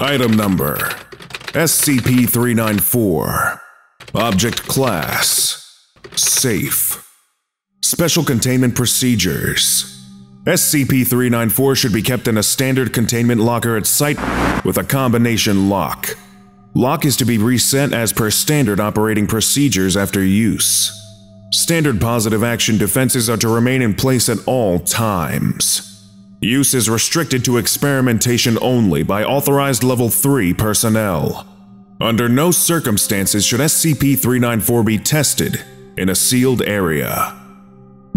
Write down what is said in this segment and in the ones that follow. Item number SCP-394. Object class safe. Special containment procedures. SCP-394 should be kept in a standard containment locker at site with a combination lock. Lock is to be reset as per standard operating procedures after use. Standard positive action defenses are to remain in place at all times. Use is restricted to experimentation only by authorized Level 3 personnel. Under no circumstances should SCP-394 be tested in a sealed area.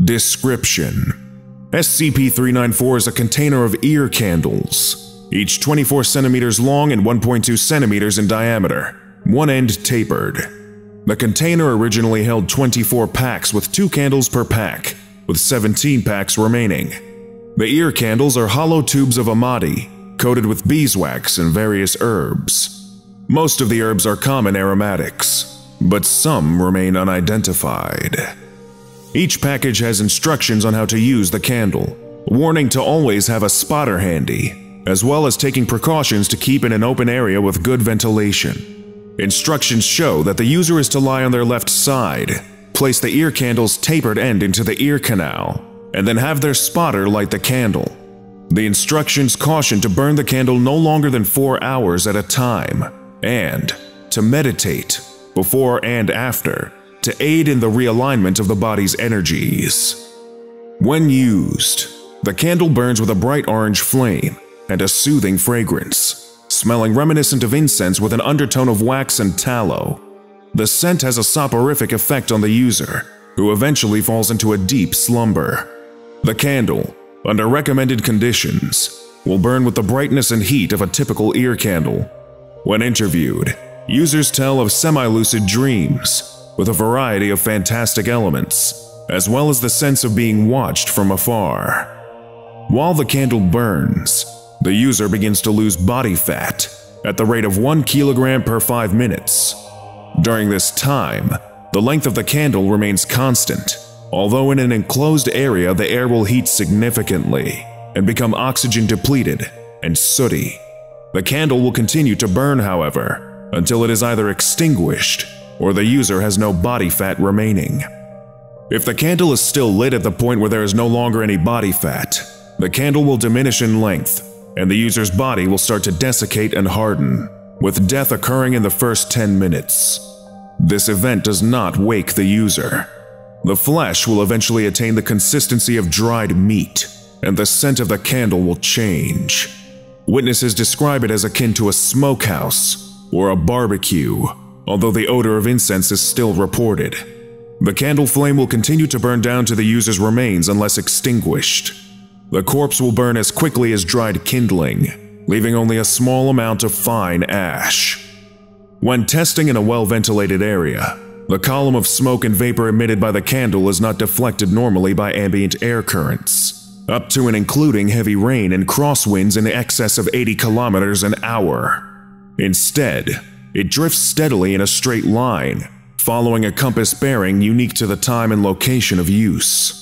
Description: SCP-394 is a container of ear candles, each 24 centimeters long and 1.2 centimeters in diameter, one end tapered. The container originally held 24 packs with 2 candles per pack, with 17 packs remaining. The ear candles are hollow tubes of amati, coated with beeswax and various herbs. Most of the herbs are common aromatics, but some remain unidentified. Each package has instructions on how to use the candle, warning to always have a spotter handy, as well as taking precautions to keep in an open area with good ventilation. Instructions show that the user is to lie on their left side, place the ear candle's tapered end into the ear canal, and then have their spotter light the candle. The instructions caution to burn the candle no longer than 4 hours at a time, and to meditate before and after to aid in the realignment of the body's energies. When used, the candle burns with a bright orange flame and a soothing fragrance, smelling reminiscent of incense with an undertone of wax and tallow. The scent has a soporific effect on the user, who eventually falls into a deep slumber. The candle, under recommended conditions, will burn with the brightness and heat of a typical ear candle. When interviewed, users tell of semi-lucid dreams with a variety of fantastic elements, as well as the sense of being watched from afar. While the candle burns, the user begins to lose body fat at the rate of 1 kilogram per 5 minutes. During this time, the length of the candle remains constant, although in an enclosed area the air will heat significantly and become oxygen depleted and sooty. The candle will continue to burn, however, until it is either extinguished or the user has no body fat remaining. If the candle is still lit at the point where there is no longer any body fat, the candle will diminish in length and the user's body will start to desiccate and harden, with death occurring in the first 10 minutes. This event does not wake the user. The flesh will eventually attain the consistency of dried meat, and the scent of the candle will change. Witnesses describe it as akin to a smokehouse or a barbecue, although the odor of incense is still reported. The candle flame will continue to burn down to the user's remains unless extinguished. The corpse will burn as quickly as dried kindling, leaving only a small amount of fine ash. When testing in a well-ventilated area, the column of smoke and vapor emitted by the candle is not deflected normally by ambient air currents, up to and including heavy rain and crosswinds in excess of 80 kilometers an hour. Instead, it drifts steadily in a straight line, following a compass bearing unique to the time and location of use.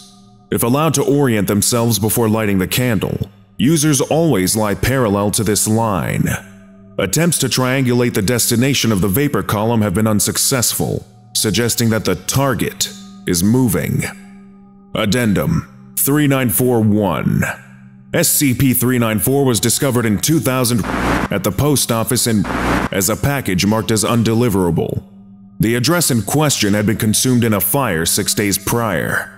If allowed to orient themselves before lighting the candle, users always lie parallel to this line. Attempts to triangulate the destination of the vapor column have been unsuccessful, suggesting that the target is moving. Addendum 3941. SCP-394 was discovered in 2000 at the post office and as a package marked as undeliverable. The address in question had been consumed in a fire 6 days prior.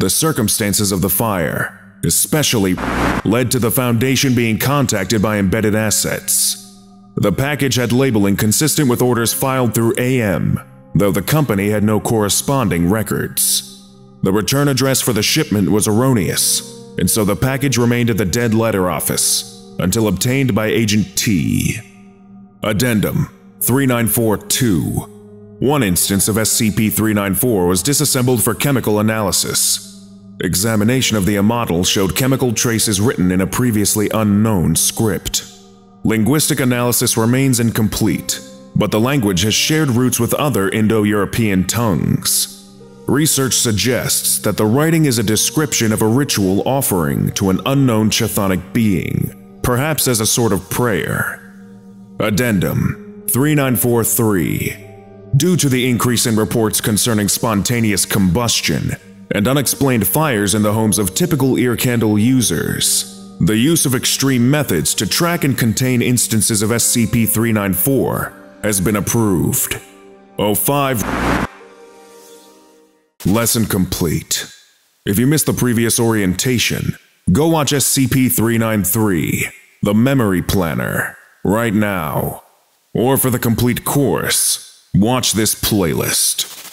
The circumstances of the fire, especially, led to the Foundation being contacted by embedded assets. The package had labeling consistent with orders filed through AM, though the company had no corresponding records. The return address for the shipment was erroneous, and so the package remained at the Dead Letter Office until obtained by Agent T. Addendum 3942. One instance of SCP-394 was disassembled for chemical analysis. Examination of the amati showed chemical traces written in a previously unknown script. Linguistic analysis remains incomplete, but the language has shared roots with other Indo-European tongues. Research suggests that the writing is a description of a ritual offering to an unknown chthonic being, perhaps as a sort of prayer. Addendum 3943. Due to the increase in reports concerning spontaneous combustion and unexplained fires in the homes of typical ear candle users, the use of extreme methods to track and contain instances of SCP-394 has been approved. 05 Lesson complete. If you missed the previous orientation, go watch SCP-393, The Memory Planner, right now. Or for the complete course, watch this playlist.